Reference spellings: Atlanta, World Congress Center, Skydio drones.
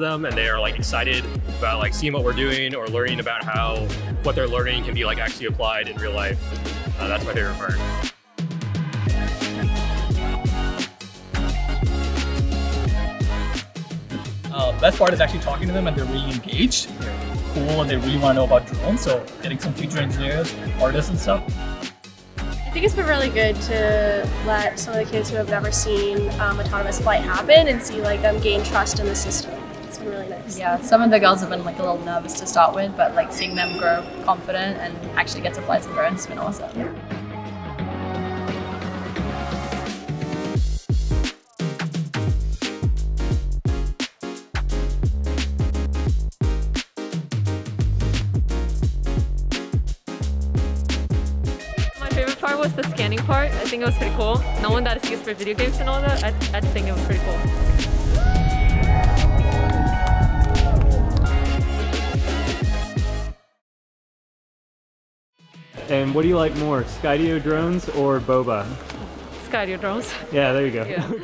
to them and they are like excited about like seeing what we're doing or learning about how what they're learning can be like actually applied in real life. That's my favorite part. Best part is actually talking to them and they're really engaged. They're cool and they really want to know about drones, so getting some future engineers, artists and stuff. I think it's been really good to let some of the kids who have never seen autonomous flight happen and see like them gain trust in the system. It's been really nice. Yeah, some of the girls have been like a little nervous to start with, but like seeing them grow confident and actually get to fly some drones has been awesome. Yeah. Part was the scanning part. I think it was pretty cool. No one that is used for video games and all that, I think it was pretty cool. And what do you like more, Skydio drones or boba? Skydio drones. Yeah, there you go. Yeah.